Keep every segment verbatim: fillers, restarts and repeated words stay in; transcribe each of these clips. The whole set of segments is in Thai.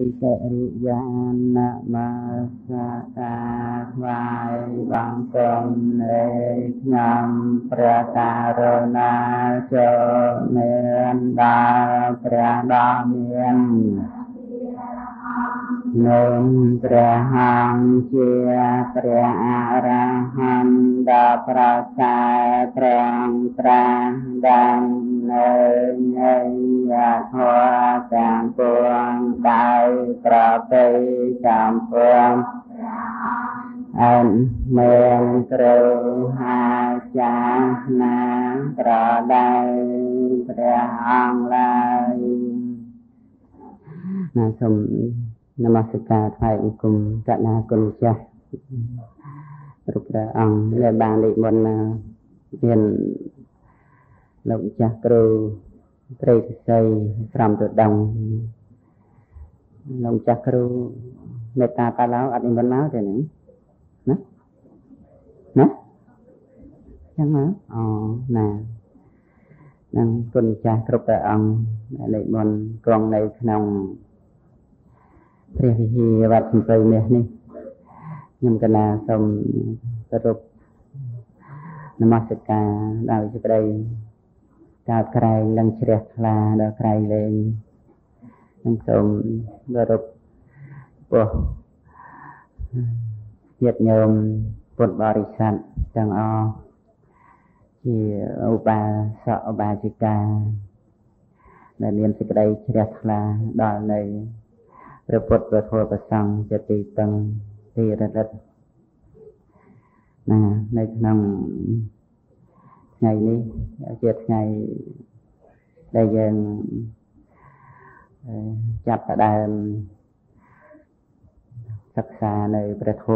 อิจริยานะมาสะตาไว้บางตนเอกนำประกาศนาเจเนนดาประดาเมียนหนึ่งพระหังเจียพระอรหันตพระสายพระพระดังเนยเนยยะทวจางปวงตายประเปยจามปวงอันเมืองเตรงหาจางน้ำประไดพระหังลายน่าชมนมัสการไทยองคุมจันทร์กุลเชษรูปร่างในบางลิบนเรียนหลงจักรรูเตรียมใส่สามตัวดำหลงจักรรูเมตตาตาเล้าอันนี้บนเล้าเดี๋ยวนี้นะนะยังไงอ๋อน่ะนั่งกุลเชษรูปร่างในบนกลองในขนมเรียกที่วัดสุพรรณเนี่ยนี่ยมกนาสมสรุปนมัสการดาวจะไปดาวใครดังเชียร์คลาดาวใครเลยนั่งสมสรุปโอ้เหยียดโยมปนบริษัทจังอที่อุบาสกอุบาสิกาในเรียนจะไปเชียร์คลาดาวในพระพุทธโทษประสังจะตีตังตีระดับนะในขณะไงนี้เจ็ดไงได้ยังจับประเดิมศึกษาในพระโท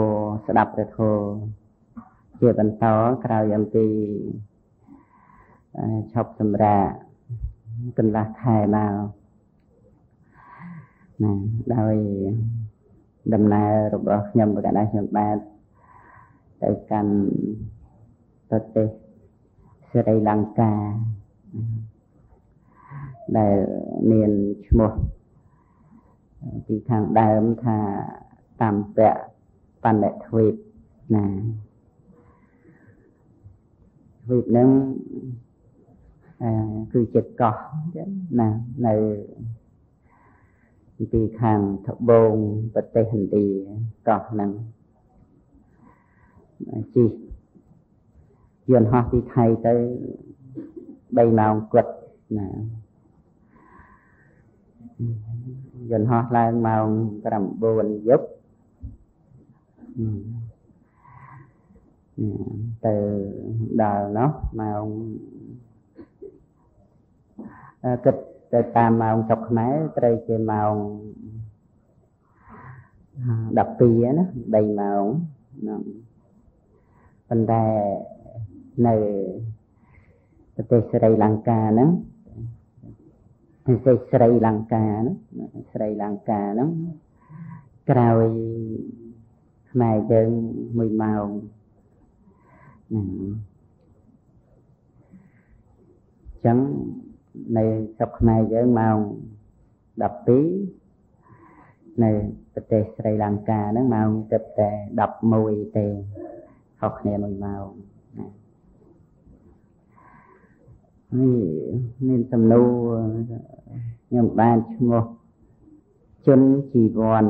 สดับพระโทเจ็ดวันต่อกล่าวยังตีชอบสำราจนละคายมาได้ดำเนินรูปแบบย่อมประกาศได้อย่างแบบในการตัดสินเสรีลังกาได้เนียนชั่วโมงที่ทางได้มันทาตามแต่ปันแต่ทวีปนะทวีปนั้นคือเจ็ดเกาะนะในปีทางทบงประเทศอินเดียก่อนนั้นจียนฮอปีไทยไปใบนาวกลัดนะยนฮอลายมาวกระำโบนยุบแต่ดาวเนาะมาวกึดแต่ตามมาองค์จกไม้เตยเจมาองค์ดับปีนะใบมาองค์ปันแต่ในประเทศสรีลังกานะประเทศสรีลังกานะสรีลังกานะกล่าวหมายถึงมือมาองค์จังในสัปดาห์เยอะมาดับปีในประเทศสรีลังกานั่งมาจับแต่ดับมวยเตะหกเนี่ยมวยมานี่นี่สำนูยังบ้านชั่วโมงจนจีวร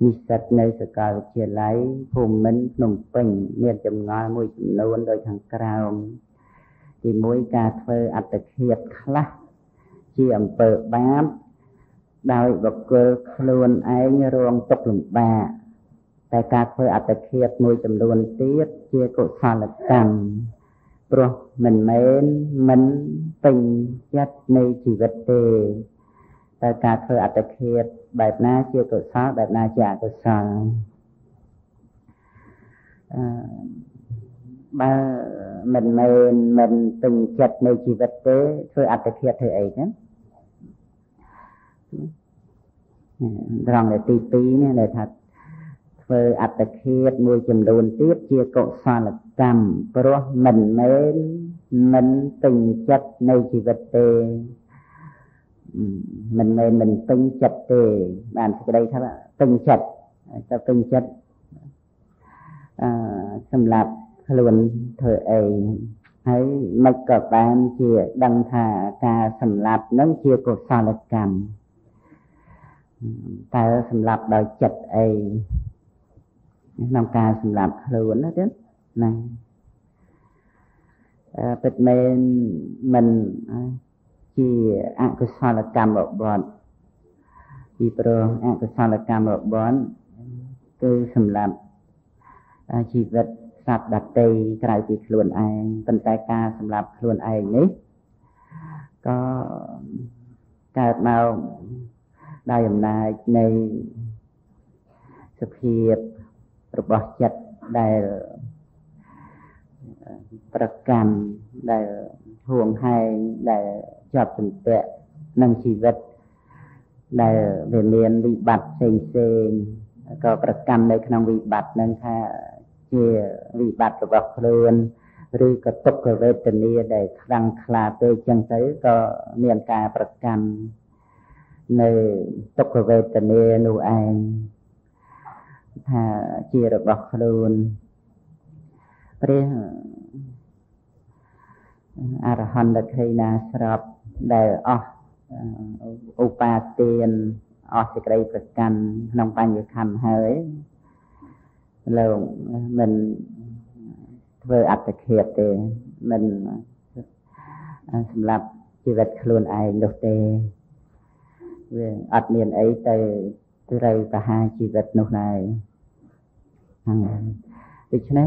มีสัตว์ในสกาวเชียร์ไหลภูมิมันหนุ่มเป่งเนี่ยจำงานมวยจำนวนโดยทางกลางที่มวยกาเฟออัตเทียบคลาที่อำเภอบ้านดาวบกเกอร์คลูนไอ้เงรวงตกหลุมแบะแต่กาเฟออัตเทียบมวยจำนวนเตี้ยเชี่ยโกศลตังโปรมันเม้นมันปิงยัดในชีวิตเตแต่กาเฟออัตเทียบแบบน่าเชี่ยโกศลแบบน่าจ่าโกศลบ่มันไม่มันตึงจัดในชีวิตเต้ช่วยอัตเทียเธอเองนะรองในตีปีนี่เลยทัดเธออัตเทียมวยจำนวนเตี้ยเจียโกศลกรรมเพราะมันไม่มันตึงจัดในชีวิตเต้ mình mình mình tinh chật thì bạn sẽ đây các bạn tinh chật cho tinh chật xâm lạp luôn thời ấy thấy mấy các bạn chia đăng thà cả xâm lạp nâng chia của sao lực cảm ta xâm lạp đòi chật ấy làm cả xâm lạp luôn đó chứ này bật mình mìnhที่อักษรกรรมแบบบอลที่โปรอักษรกรรมแบบบอลคือสำหรับชีวิตสัตว์ดัตติกลายเป็นล้วนไอเป็นใจกาสำหรับล้วนไอนี้ก็เกิดมาได้อย่างไรในสภาพระบบจัดได้ประกันได้ห่วงให้ได้จอบจุดเตะนั่งชีวิตได้เวียนเวียนวิบัติเซ็งเซ็งก็ประกันในขนมวิบัตินั่งค่ะเชี่ยวิบัติระบบเคลื่อนหรือกระตุกกระเวทเนียได้คลังคลาไปจังไสก็เมียนกาประกันในตกกระเวทเนียนูเองถ้าเชี่ยระบบเคลื่อนเรื่องอารหันต์เคยน่าสลับได้ออกอุปาเตียนออกสิกรายประกันน้องปัญญาคำเฮ้ยเรามันเพื่ออัตเกียรติมันสำหรับชีวิตคลุนไอโนเตอัตเมียนไอใจตัวไรประหารชีวิตนุไนดิฉัน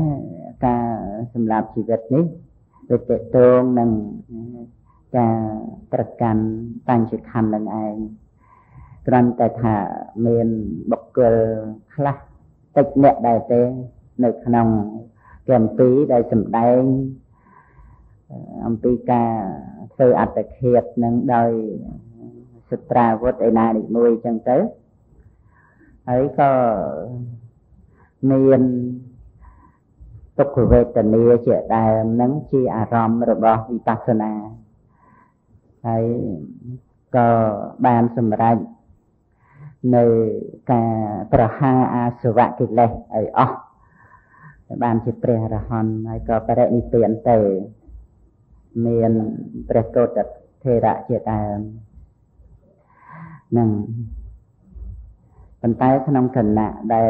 การสำหรับชีวิตนี้ไปเตะตรงนั่งจะประกันตั้งชื่อคำนั่นเองกรอนแต่ถ้าเมียนบกเกลคลักติดเนี่ยได้เตะในขนมแกมปีได้สำแดงอัมพีกาเสืออัดตะเคียดนั่งโดยสตราวัดไอนาดิมวยจังเต๋อไอ้ก็เมียนตกเวทเนียเฉดได้นั่งชีอารมณ์ระบบวิปัสสนาไอ้ก็บานสมรายในการประหาอาสวะกิเลสไอ้อ๋อบานจิตเปรอะหันไอ้ก็ประเดนิเตียนเตเมียนประโกฏเทระเฉดได้หนึ่งปัญไตขนมขณะได้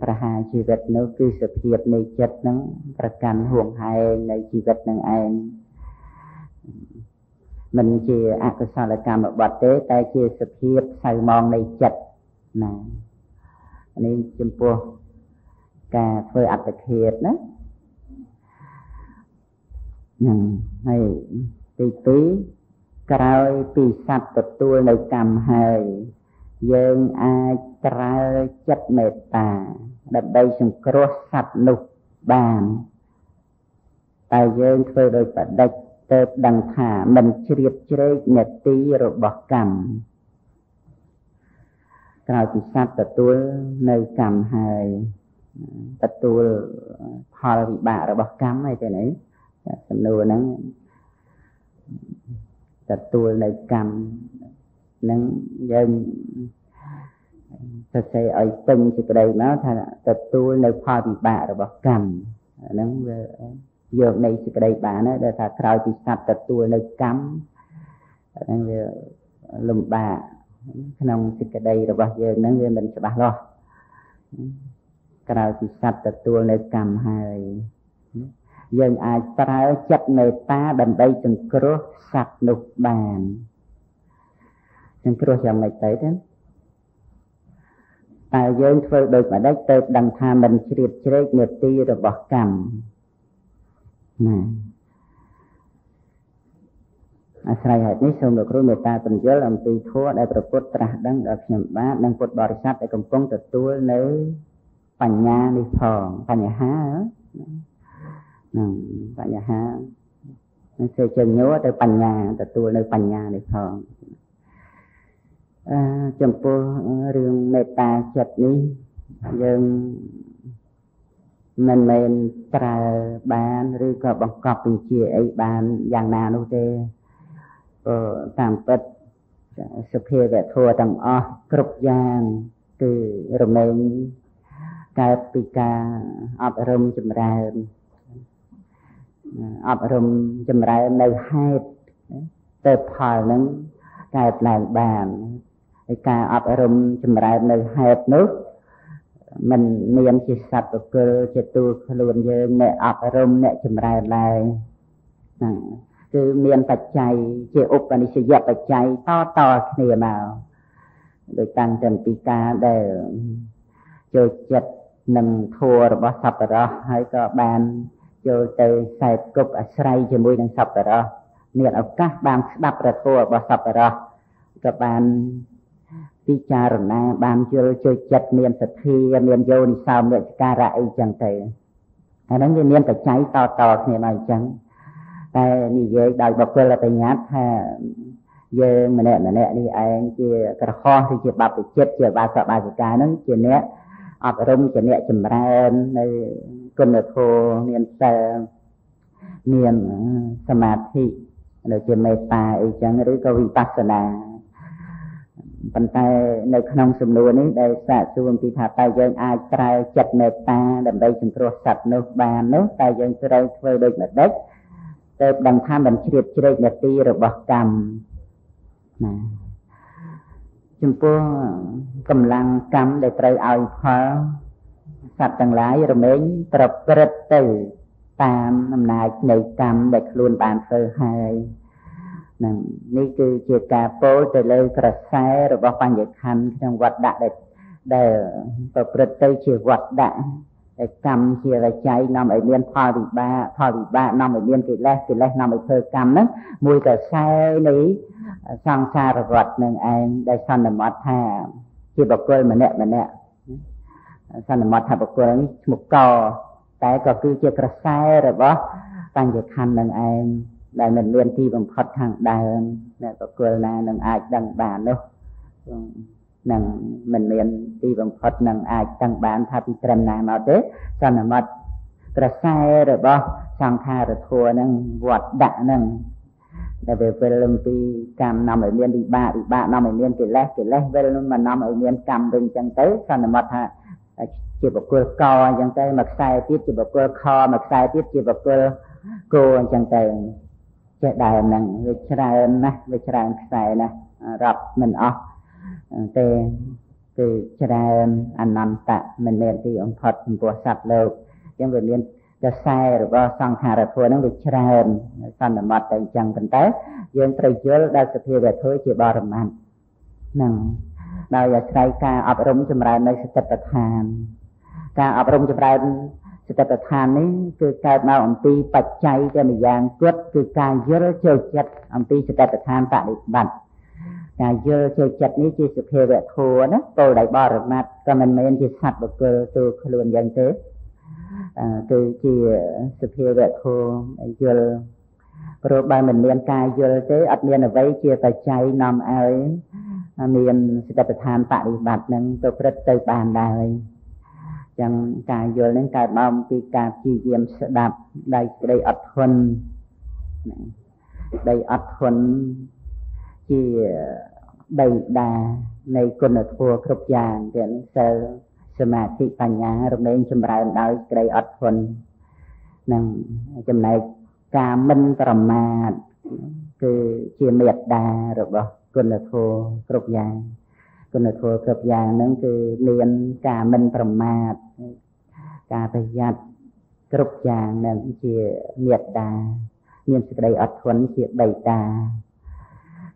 ประหารชีวิตนู้คือสภาพในจิตนั้นประกันห่วงหายในชีวิตนั่นเองมันคืออกุศลกรรมแบบเตะแต่คือสภาพใส่มองในจิตนะอันนี้จำพวกการเผยอัตเทศนะหนึ่งให้ตีตีกระไรปีศาจตัดตัวในกรรมหายยังอาตราจัดเมตตาดับใบสังเคราะห์สัตว์นุบานแต่ยังเคยโดยปัจจัยเติบดังถามันเฉียดเฉยเนตีระบกรรมกล่าวติสัตตตัวในกรรมหายตตัวพอริบะระบกรรมอะไรแต่ไหนสำนวนนั้นตตัวในกรรมนั่งยังจะใช้ไอ้ตึงจิตใดนะถ้าตัดตัวในความบิบาหรือบอกกรรมนั่งโยกในจิตใดบ้างนะถ้าคราวจิตสับตัดตัวในกรรมนั่งลมบาขนมจิตใดหรือบอกโยกนั่งมันจะบ้าหรอคราวจิตสับตัดตัวในกรรมให้ยังอาจตราจัดในตาดันไปจนกระสับหนุบบานฉันกลัวอย่างไรเต๋อนั้นแต่ยังเธอโดยมาได้เติบดังทามันเฉียดเฉยเนตีระบบกรรมนะอาศัยเหตุนี้ทรงดอกรู้เมตตาเป็นเยอะลำตีทั่วได้ประพฤติตระดังอักษรบ้าดังปวดบริษัทได้กำกงตัดตัวเนื้อปัญญาในทองปัญญาห้านั่งปัญญาห้านั่นเสียเชิงโย่ได้ปัญญาตัดตัวเนื้อปัญญาในทองจำพวกเรื่องเมตตาจัดนี้ยังมันเป็นตราบานหรือก็บังคับเป็นเชี่ยไอ้บานอย่างนาโนเตต่างประ สุภีเวทัวต่างอ๋อกรุบยางคือรวมถึงการปีกาอับรมจำไรอับรมจำไรในให้เติบผ่านนั้นการแปลงแปลงการอับรมจำไรในให้นึกมันเนียมจิตสัตว์เกิดเจตุขลุ่นเยอะในอับรมในจำไรอะไรคือเมียนปัจจัยเจอุปนิสัยปัจจัยต่อต่อเนียมาโดยตั้งแต่ปีกาเดิมโจจัดหนึ่งทัวร์บสับปะรดให้ก็แบนโจเตยใส่กบอัศรัยจมุยดังสับปะรดเนี่ยเอากะบางดับประทัวร์บสับปะรดก็แบนพิจารณาบางโจโจจัดเมียนสัตทีเมียนโยนสาวเมียนการะอีจังเตยอันนั้นเมียนปัจจัยต่อต่อเนียมาจังแต่นี่เยอะได้บอกเวลาไปงัดฮะเยอะมาเนี่ยมาเนี่ยนี่ไอ้เจี๊ยกระข้อที่เจี๊ยบาปเจ็บเจี๊ยบาสบาสิกานั่นเจี๊ยเนี้ยอับรมเจี๊ยเนี้ยจำแรงในกนโทเนียนเตเนียนสมาธิเราเจี๊ยเมตตาอีจังหรือก็วิปัสสนาปัญไตในขนมสมนุนนี้ได้สะสมปีธาไตยังอาจใจจัดเมตตาดำไปถึงโทรศัพท์นุบานนุไตยังจะได้เพื่อเด็กเด็กเติบดังท่ามันเฉียดเฉียดเนตีระบบกรรมนะจุ่มพวกกำลังกรรมได้ไตรเอาพอสัตว์ต่างหลายเราเหม็นตระเปรตตื่นตามอำนาจในกรรมได้คลุนตามเสือหายนั่นนี่คือเจียกาโปจะเลยกระแสระบบปัญญาคันจังหวัดได้ได้ตระเปรตตื่นเฉียดวัดได้กรรมเชื่อใจนำไอเมียนพอดีบ้าพอดีบ้านำไอเมียนกิเลสกิเลสนำไอเธอกรรมนั้นมวยแต่ใช้นี้สร้างชาติวัดหนึ่งเองได้สร้างธรรมะแท้ที่บอกเลยมันเนี่ยมันเนี่ยสร้างธรรมะแท้บอกเลยนี่หมุกกอแต่ก็คือเชื่อกระแสหรือว่าตั้งใจทำหนึ่งเองได้เหมือนเรียนที่บังคับทางเดิมเนี่ยบอกเลยนะหนึ่งอาจดังบ้านเนาะนั่งมันเรียนที่บางพอดนั่งอาจตั้งบ้านทับพิจารณาเอาเด้อสนมัดกระแสหรือบ่สังขารทัวนั่งวัดดะนั่งแต่เวลาลงตีกรรมนำไอเมียนดีบ้าดีบ้านำไอเมียนติดแรกติดแรกเวลามันนำไอเมียนกรรมดึงจังเต้สนมัดฮะจีบกุลกอจังเต้หมักใส่ติดจีบกุลคอหมักใส่ติดจีบกุลโกจังเต้เจดายนั่งวิชรานะวิชราใส่นะรับมันออกเตคือแสดงอนันตะมันเรียนที่องค์พอดองค์ปัวสัตว์โลกยังเรียนจะใส่หรือว่าสังขารทัวนั่งเรียนแสดงสันนมัดแต่จังเป็นแต่ยังตรีเยอะได้สติแบบเธอจีบารมันหนึ่งเราอยากใช้การอบรมจำรายในสติปัฏฐานการอบรมจำรายสติปัฏฐานนี้คือการมาองค์ปีปัจจัยจะมีอย่างกดคือการเยอะเจียวจัดองค์ปีสติปัฏฐานปฏิบัติแต่เยอะเจอจัดนี้จีสุเพเวทัวนะโตได้บารมัดก็มันไม่เป็นจีสัตว์บุกเกอตัวขลุ่นยังเจอตัวจีสุเพเวทัวเยอะโรบายมันเมียนกายเยอะเจออัดเมียนเอาไว้เจียปัจจัยนำเอาเมียนสติปัฏฐานปฏิบัติหนึ่งตัวพระเตยปานได้ยังกายเยอะนั้นกายบำปีกาจีเยี่ยมสดับได้ได้อดทนได้อดทนที่ใดดาในกุณทัวครบอย่างเด่นเซลสมาธิปัญญาเราเองจำรายได้ไกลอดทนนั่งจำในกามันประมาทคือเจียเมียดดาหรือว่ากุณทัวครบอย่างกุณทัวครบอย่างนั่นคือเรียนกามันประมาทกาประหยัดครบอย่างนั่นเจียเมียดดาเมียนไกลอดทนเจียใดดา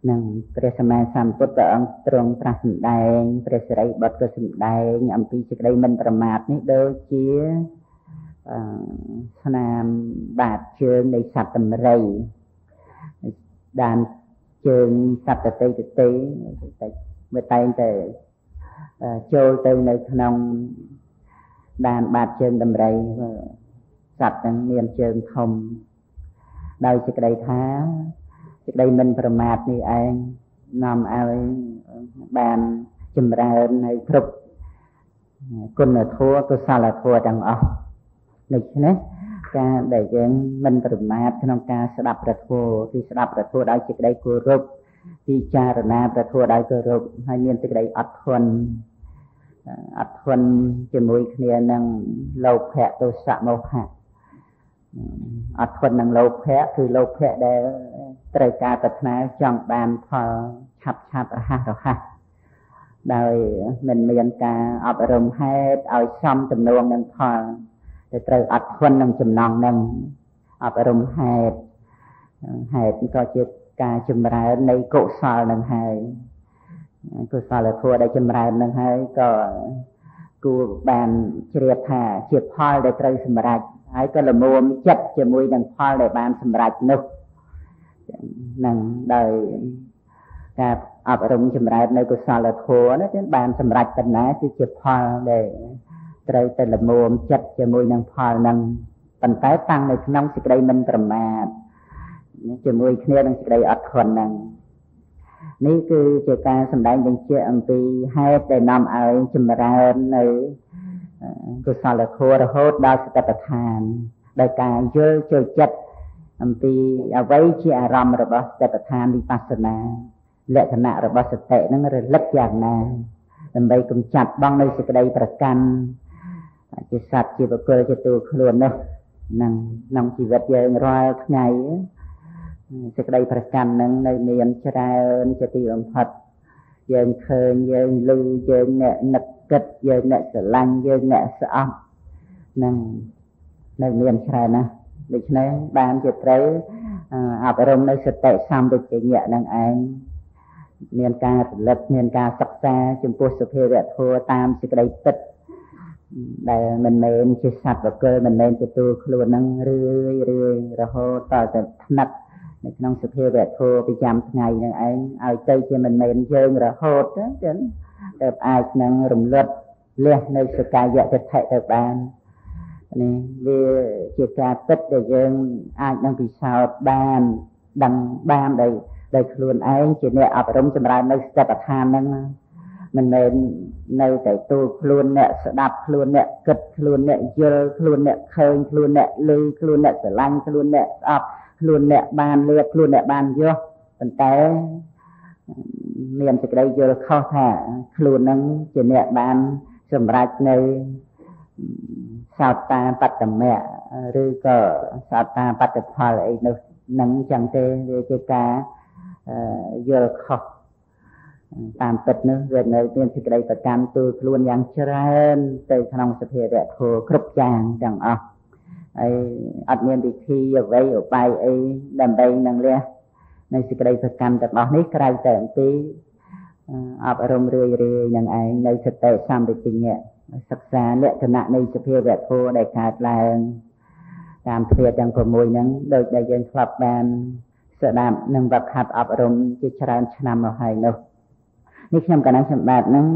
หนึ่งเปรสมาสัมพุทธองค์ตรงตรัสแดงเปรสไรบัตรก็สแดงอัมพีจะได้มันประมาทนี่โดยเชี่ยสนามบาดเชิงในสัตว์ตำไรดานเชิงสัตว์ตะเตยตะเตยเมื่อไต่แต่โจเตยในขนมดานบาดเชิงตำไรสัตว์เนียนเชิงคมโดยจะได้ท้าได้มันประมาทนี่เองนำเอาบานจำเริญให้ครบกุณทัวกุศลทัวดังออกนี่ใช่ไหมการได้ยังมันประมาทขนมการสลับประทัวที่สลับประทัวได้จะได้กุรบ พิจารณาประทัวได้กระรุกให้เนียนติดได้อัดทนอัดทนจมูกเนียนนั่งโลภแผลตัวสะโมหะอัดทนนั่งโลภแผลคือโลภแผลได้ไตรกาตัณหาจังตามพอฉับฉับอะฮะหรอคะโดยมันมีการอบรมให้เอาซ้ำจำนวนนั่งพอแต่ไตรอัดทนนั่งจำนองนั่งอบรมให้ให้ก็จะการจำราในกุศลนั่งให้กุศลทั่วได้จำรานั่งให้ก็กูแบนเฉียดแท้เฉียดพอได้ไตรสมรัยไอ้ก็ละมัวมิจัดจมูกนั่งพอได้บานสมรัยนึกนั่งได้การอับอารมณ์จำราในกุศลทั่วนั่นเป็นบานสมรัยเป็นนะคือเฉียดพอได้ไตรแต่ละมัวมิจัดจมูกนั่งพอนั่งปัญไตตั้งในน้องสิกระไรมันประมาทจมูกเนื้อนั่งสิกระไรอัดทนนั่งนี่คือเจตการสำได้ยังเชื่ออันตีให้แต่นำเอาจมราในกุศลโคระโหดดาวสตประธานโดยการเยอะเจอจัดอันตีเอาไว้เชื่ออารมณ์ระบบสตประธานวิปัสสนาและขณะระบบสตินั่งเรื่องลักษณะทำไปกำจัดบ้างในสิกระไรประกันจิตสัตว์จิตบุคคลจิตตัวขลุ่นเนาะนั่งนั่งชีวิตเยอะรอยไงสักใดประกันนั่งในเมียนชราเอิญจะตีองค์พัดเยินเคินเยินลูเยินเนะนักเกิดเยินเนะสลังเยินเนะสะอับนั่งในเมียนชรานะดิฉันบางจะเตรียมอาบรมในสเตย์ซ้ำไปเจียนั่งเองเมียนการเล็บเมียนการสักแสจุ่มปูสเพเรตโทตามสักใดติดแต่มันเมนจิตสัตว์แบบเกิดมันเมนจิตตัวขลุ่นนั่งเรื่อยเรื่อยแล้วต่อแต่นักในขนมสุเพเวทโทไปจำไงนั่งไอ้เอาใจเจมันเมนเยิงแล้วโหดนะเดินเดินไอ้นั่งรำลึกเลี้ยในสกายเยอะจะแทะเดินไปนี่เวจิตการติดเดินเยิงไอ้นั่งปีชาวบ้านดังบ้านใดใดขลุ่นไอ้จิตเนี่ยอับอารมณ์จำรายในสติปัฏฐานนั่งมันเมนในแต่ตัวคลุนเนี่ยสดับคลุนเนี่ยกึดคลุนเนี่ยเยอะคลุนเนี่ยเคิงคลุนเนี่ยลือคลุนเนี่ยสลังคลุนเนี่ยอับคลุนเนี่ยบานเลือดคลุนเนี่ยบานเยอะเป็นแต่เมียนจะได้เยอะเข้าแท้คลุนนั้นจะเนี่ยบานสมรักในสาวตาปัตตแม่หรือก็สาวตาปัตตพลไอ้หนังจังเตเวเจกาเยอะเข้าตามติดเนื้อเกิดในเรื่องที่ใดประการตัวคลุนอย่างเชื่อมเตยขนมสเปรย์โทรครบจางจังอ่ะไออัดเมียนดิทีเอาไว้เอาไปไอดำไปนั่งเลี้ยในสิ่งใดประการแต่บอกนี้ใครแต่งตีอับอารมณ์เรื่อยๆอย่างไอในสเตย์ซ้ำไปจริงเนี่ยศึกษาเละขณะในสเปรย์โทรได้ขาดแรงตามเพียรอย่างขโมยนั้นโดยได้เยินคลับแบนเสด็จหนึ่งแบบขาดอับอารมณ์จิตชราชนำเอาให้เนาะนี่คือการนั่งสมาธินั่ง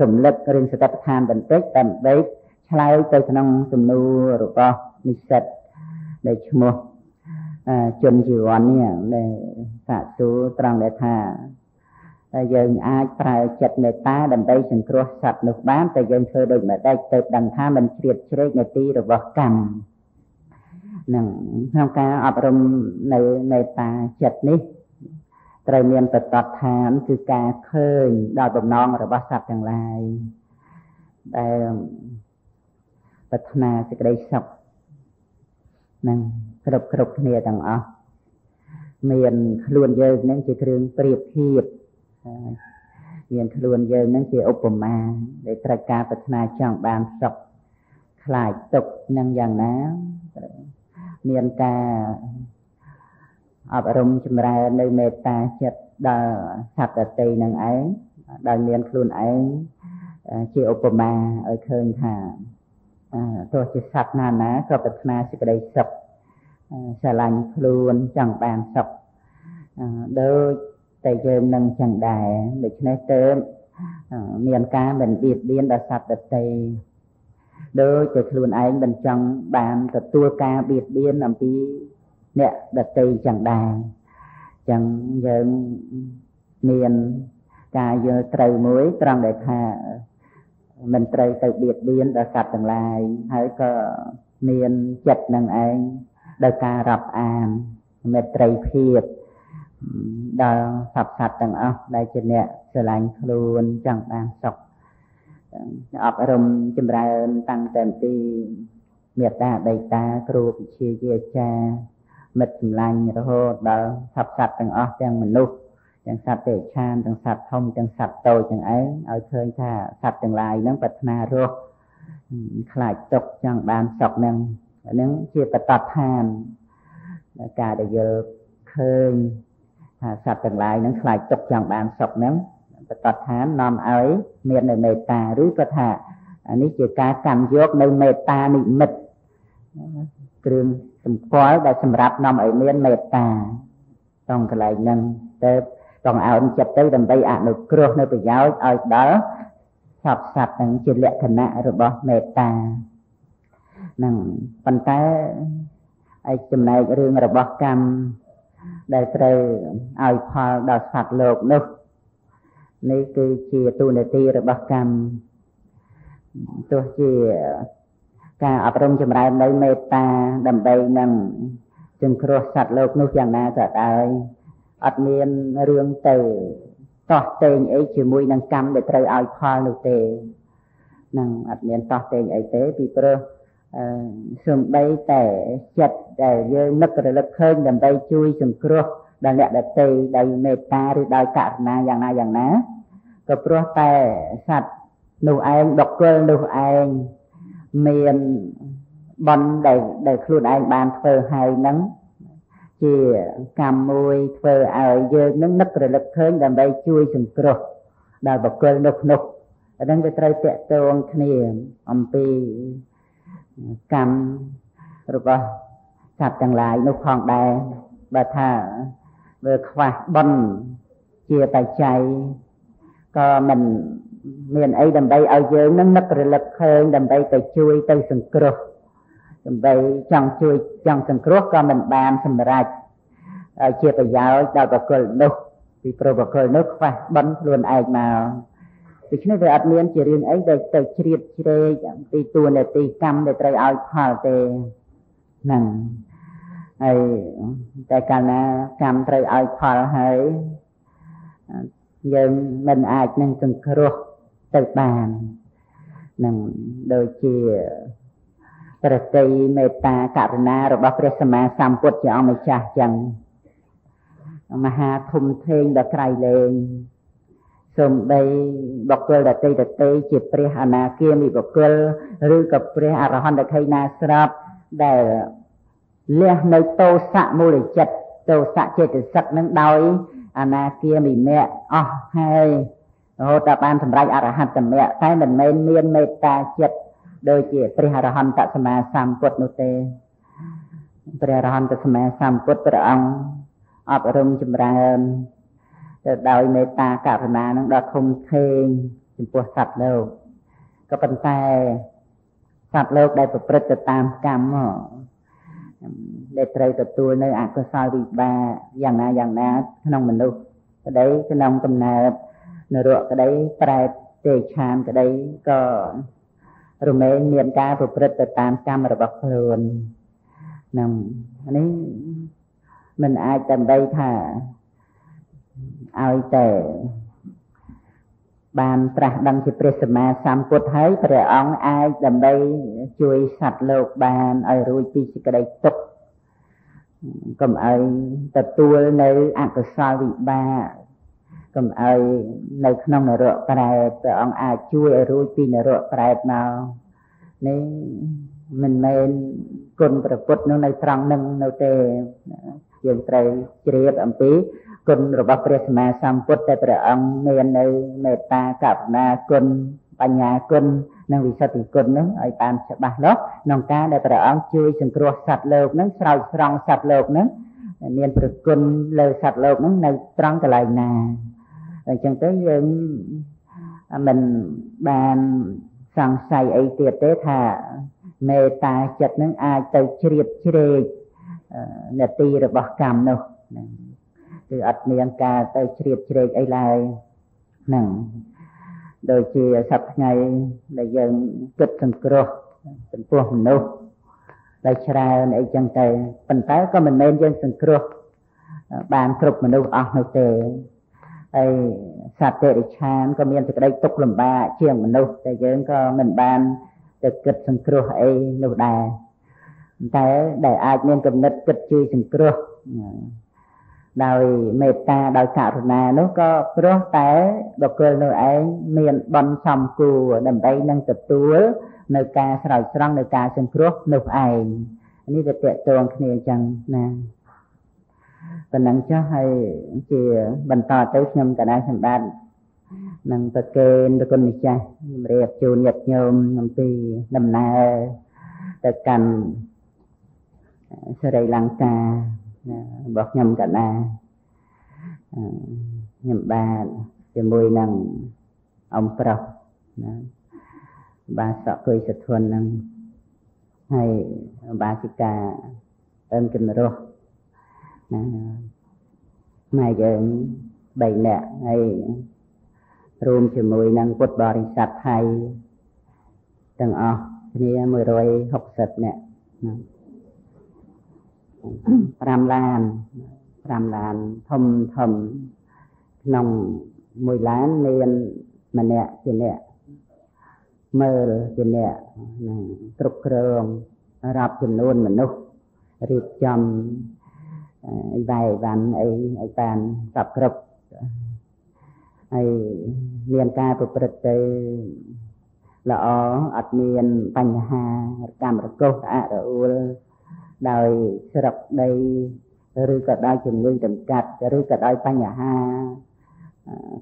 รวมเล็กเรียนสติปัฏฐานเป็นเต็กแต่เด็กชายเตยนั่งสมนุหรือก็นิสัยในชั่วโมงจนจีวันเนี่ยในศาสตร์สูตรังเดชายังอาจปลายจัดในตาดันได้ฉันกลัวสัตว์หนุกบ้านแต่ยังเธอโดนมาได้เตยดังท่ามันเฉียดเฉียดในตีหรือว่ากันหนึ่งทำการอบรมในในตาจัดนี้ไตรเมียนตัดตัดฐานคือการเคยดาวดำน้องหรือว่าสัตว์อย่างไรได้พัฒนาจะได้สับนั่งครบครบเนี่ยต่างอ๋อเมียนขลุ่นเยอะนั่นคือเครื่องเปรียบเทียบเมียนขลุ่นเยอะนั่นคืออุปมาได้ตรการพัฒนาช่างบางสับคลายตกนั่งอย่างน้ำเมียนการอับอารมณ์จำราในเมตตาเจ็ดดาสัตตินังไอดาเมียนคลุนไอเชี่ยวปมาเออเคิงค่ะตัวจิตสัตว์นานะก็เป็นมาสิกระไดสับสลังคลุนจังบางสับโดยแต่เยิมนังจังใดโดยใช้เติมเมียนกาเป็นบีบเบียนดาสัตติโดยจะคลุนไอเป็นจังบางกับตัวกาบีบเบียนอันตีเนี่ยดัตติจังใดจังยังเมียนกายเยอะเตยมุ้ยตรังได้ค่ะมันเตยเตยเบียดเบียนต่อสัตว์ต่างหลายให้ก็เมียนจัดนั่งเองโดยการรับอ่านเมตไตรเพียบ ដល់សពសត្វទាំងអស់ដែលជាអ្នកស្រឡាញ់ខ្លួនចង់បានសុខអប់រំចម្រើនតាំងតែពីមេត្តាបិតាគ្រូវិជ្ជាជាអាចារ្យមិត្តសម្លាញ់រហូតដល់សពសត្វទាំងអស់ទាំងមនុស្សទាំងសត្វទេឆានទាំងសត្វធំទាំងសត្វតូចទាំងឯងឲ្យឃើញថាសត្វទាំងឡាយហ្នឹងប្រាថ្នារស់ខ្លាចទុក្ខចង់បានសុខហ្នឹងហ្នឹងជាបតតដ្ឋានការដែលយល់ឃើញថាសត្វទាំងឡាយហ្នឹងខ្លាចទុក្ខចង់បានសុខហ្នឹងបតតដ្ឋាននាំឲ្យមាននៅមេត្តាឬក៏ថាអានេះជាការកម្មយកនៅមេត្តានិមិត្តគ្រឿងសម្គាល់ដែលសម្រាប់នាំឲ្យមានមេត្តាក្នុងកន្លែងហ្នឹងទៅបងអោនចិត្តទៅដើម្បីអនុគ្រោះនៅប្រយោជន៍ឲ្យដល់សពសត្វនឹងជាលក្ខណៈរបស់មេត្តានឹងប៉ុន្តែឯចំណែករឿងរបស់កម្មដែលត្រូវឲ្យផលដល់សត្វលោកនោះនេះគឺជាទូនាទីរបស់កម្មទោះជាការអប់រំចម្រើននៅមេត្តាដើម្បីនឹងជង្គ្រោះសត្វលោកនោះយ៉ាងណាក៏ដោយអត់មានរឿងទៅតោះតែងអីជាមួយនឹងកម្មដែលត្រូវឲ្យផលនោះទេនឹងអត់មានតោះតែងអីទេពីព្រោះអឺសូម្បីតែចិត្តដែលយើងនឹករលឹកឃើញដើម្បីជួយសង្គ្រោះដល់អ្នកដទៃដោយមេត្តាឬដោយករណាយ៉ាងណាយ៉ាងណាក៏ព្រោះតែសត្វនោះឯងដកគលនោះឯងមានបន់ដែលដែលខ្លួនឯងបានធ្វើហើយនឹងជាកម្មមួយធ្វើឲ្យយើងនឹងនឹករលឹកឃើញដើម្បីជួយសង្គ្រោះដល់បុគ្គលនោះនោះអានឹងវាត្រូវតាក់ទងគ្នាអំពីកម្មរបស់សត្វទាំងឡាយនោះផងដែរបើថាវាខ្វះបុណ្យជាបច្ច័យក៏មិនមានអីដើម្បីឲ្យយើងនឹងនឹករលឹកឃើញដើម្បីទៅជួយទៅសង្គ្រោះដើម្បីចង់ជួយចង់សង្គ្រោះក៏មិនបានសម្រេចជាប្រយោជន៍ដល់បុគ្គលនោះពីព្រោះបុគ្គលនោះខ្វះបុណ្យខ្លួនឯងមកដូច្នេះវាអត់មានជារឿងអីដែលទៅជ្រៀតជ្រែកអំពីតួនាទីកម្មដែលត្រូវឲ្យផលទេហ្នឹងហើយតែកាលណាកម្មត្រូវឲ្យផលហើយយើងមិនអាចនឹងសង្គ្រោះទៅបានហ្នឹងដូចជាប្រតិមេត្តាករណារបស់ព្រះសម្មាសម្ពុទ្ធជាអង្គម្ចាស់ចឹងមហាធំធេងដល់ក្រៃលែងសូម្បីបុគ្គលដតីដតីជាព្រះអនាគាមិបុគ្គលឬក៏ព្រះអរហន្តខីណាស្រាប់ដែលលះនៅទោសៈមូលចិត្តទោសៈចេតសិកនឹងដោយអនាគាមិមគ្គអស់ហើយរហូតដល់បានសម្រេចអរហត្តមគ្គតែមិនមែនមានមេត្តាចិត្តដោយជាព្រះអរហន្តសម្មាសម្ពុទ្ធនោះទេព្រះអរហន្តសម្មាសម្ពុទ្ធព្រះអង្គអប់រំចម្រើនទៅដោយមេត្តាករណានឹងដល់ធំធេងចំពោះសត្វលោកក៏ប៉ុន្តែសត្វលោកដែលប្រព្រឹត្តទៅតាមកម្មដែលត្រូវទទួលនៅអកុសលវិបាកយ៉ាងណាយ៉ាងណាក្នុងមនុស្សក្តីក្នុងកំណើតនរកក្តីប្រែតទេឆានក្តីក៏រមែងមានការប្រព្រឹត្តទៅតាមកម្មរបស់ខ្លួននឹងនេះមិនអាចដើម្បីថាឲ្យតែបានត្រាស់ដឹងជាព្រះសម្មាសម្ពុទ្ធហើយព្រះអង្គអាចដើម្បីជួយសត្វលោកបានឲ្យរួចពីសេចក្តីទុក្ខកុំឲ្យទទួលនៅអកុសលវិបាកកុំឲ្យនៅក្នុងនរកប្រែតព្រះអង្គអាចជួយឲ្យរួចពីនរកប្រែតមកនេះមិនមែនគុណព្រះពុទ្ធនោះនៅត្រង់នឹងនោះទេយើងត្រូវជ្រាបអំពីគុណរបស់ព្រះសម្មាសម្ពុទ្ធដែលព្រះអង្គមាននៅមេត្តាករុណាគុណបញ្ញាគុណនិងវិសុទ្ធិគុណនោះឲ្យបានច្បាស់នោះក្នុងការដែលព្រះអង្គជួយសង្គ្រោះសត្វលោកនឹងស្រោចស្រង់សត្វលោកនឹងមានព្រះគុណលើសត្វលោកនឹងនៅត្រង់កន្លែងណាអញ្ចឹងទៅយើងមិនបានសង្ស័យអីទៀតទេថាមេត្តាចិត្តនឹងអាចទៅជ្រៀតជ្រែកនាទីរបស់កម្មនោះគឺអត់មានការទៅជ្រៀតជ្រែកអីឡើយហ្នឹងដូចជាសប្តាហ៍ថ្ងៃដែលយើងគិតសង្គ្រោះចំពោះមនុស្សដែលច្រើនអីចឹងទៅប៉ុន្តែក៏មិនមែនយើងសង្គ្រោះ บานครุบมันดูออกนกเตะไอสัตว์เตะดิฉันก็มีอันจะได้ตกลำบากเชี่ยงมันดูแต่เยอะก็เหมือนบานจะเกิดสังครัวไอนกได้แต่ได้อาจมีอันกำหนดเกิดชื่อสังครัวดาวเมตตาดาวสารนาโน้ก็เพราะแต่ดอกเกลโน้ไอเมียนบอลสมกูดำไปนั่งจับตัวในการสลายสร้างในการสังครัวโน้ไออันนี้จะเตะตรงขึ้นจังนะตอนนั้นจะให้เจี๋ยบรรทอนเต้าเชื่อมกันได้สำคัญนั่งตะเกียงตะกุนใจเรียบจูนหยัดโยมน้ำตีน้ำนาตะกันสลายลังกาบอกยำกันได้ยำบาจะมวยนั่งอมปรับบ้านสะเคยสะทวนนั่งให้บาสิกาเอิ้นกันรู้นะไม่เยินใบแหละให้รวมจะมวยนั่งกดบริษัทไทยตั้งออกนี่มวยรวยหกสิบเนี่ยพรามลานพรามลานทมทมน้องมวยล้านเรียนมันเนี่ยกินเนี่ยเมื่อกินเนี่ยตรุกเริงรับจำนวนมนุษย์รีบจำไอ้ใบวันไอ้ไอ้แปนสับกรุบไอ้เรียนการประพฤติละอ้ออัดเรียนปัญหาการประกอบอาเรูโดยสำหรับในหรือก็ได้จำนวนจำกัดหรือก็ได้ปัญหา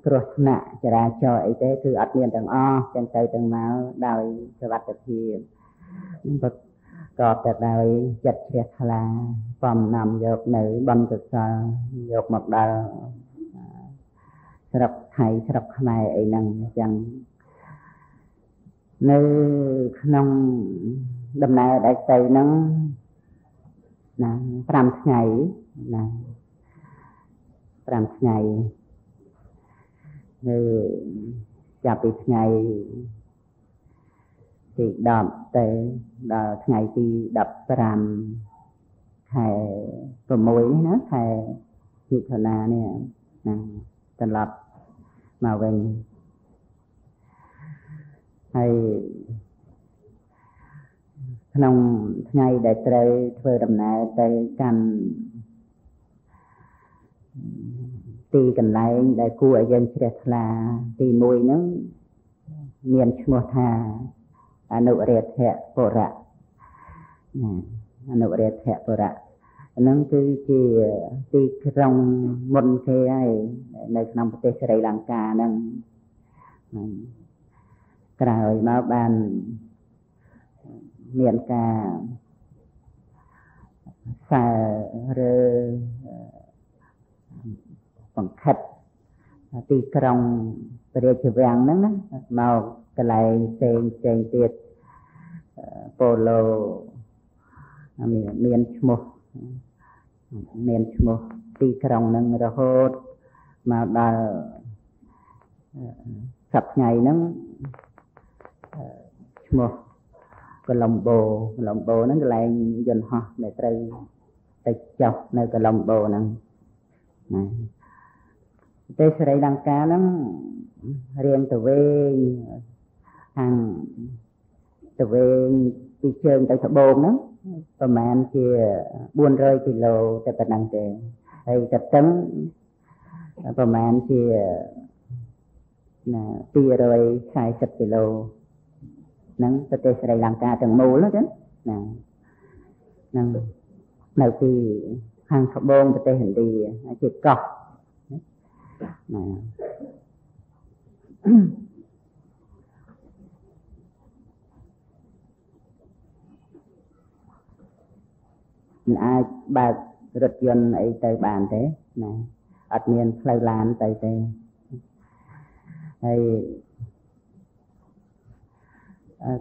กรุณาจะได้ช่วยแต่คืออัดเนียนต่างอ้อจังใจต่างเมาโดยสวัสดิภีร์ประกอบแต่โดยจัดเรียกคลาปอมนำยกหนึ่งบำจุดซอยยกหมดดาวสำหรับไทยสำหรับขมายไอ้นั่งจังในขนมดำเนินได้ใจนั้นนะพรำไงนะพรำไงเออจับไปไงตีดอมเตะดอไงตีดับพรำไข่กระมวยนะไข่หิธนาเนี่ยนะสำหรับมาเวงให้ขนมไงได้เตยเพื่อดำเนินเตยกันตีกันไหลได้กู้อายันเสด็จลาตีมวยนั้นเมียนชโมธาอนุเรศแหะโประอนุเรศแหะโประนั่นคือที่ตีกรองมนเคยในขนมประเทศไรลังกานั่นกล่าวมาบานเมียนกาสาเรปังคัดตีกรองประเดี๋ยวจะแหวงนั่นนะเมากระไรเซงเซงเตียดโปโลเมียนชโมเมียนชโมตีกรองนั่งระโหดมาดาสับไงนั่งชโมกระลำโบกระลำโบนั่นก็แรงยนต์ฮะในตรึงติดจอกในกระลำโบนั่นเตยสไลดังกานั้นเรียนตัวเองทางตัวเองที่เชิงตะขบงนั้นประมาณที่บุญร้อยกิโลแต่เป็นดังเตยไอ้จับตึงประมาณที่ตีร้อยสายสิบกิโลนั่งประเทศไรลังกาถึงมูแล้วจ้ะนั่งนั่งในที่ทางขบวนประเทศอินเดียจุดเกาะมันอาจบาดรถยนต์ไอ้เตยบานเตยนะอัดเมียนพลายลานเตยเตยไอ้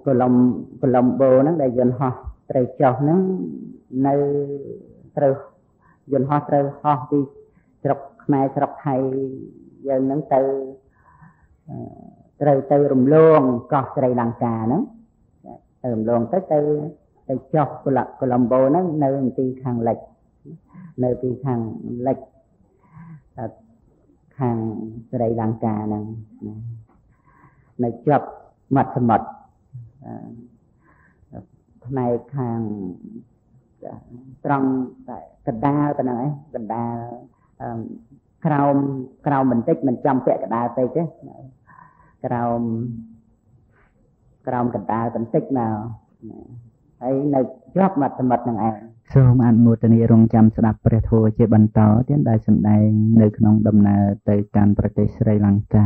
กลมกลมโบนั่นได้ยนฮอเตยเจ้านั่นในเตยยนฮอเตยฮอที่สลับแม่สลับไทยยันนั่งเตยเตยเตยรวมลงก็เตยลังกานั่นเติมลงเตยเตยเจ้ากลมกลมโบนั่นในที่ทางหลัก ในปีข้างเล็กข้างสไลด์ลังกานั่นในจับมัดสมัดในข้างตรงกระดาษตัวไหนกระดาษคราวคราวมันเต็กมันจำเปะกระดาษเต็กเจ๊คราวคราวกระดาษมันเต็กเราไอ้ในจับมัดสมัดนั่นเองสมอันโมตนีรงจำสนับประโทเจบันโตที่ได้สำแดงในขนมดำเนินในการประเทศสรีลังกา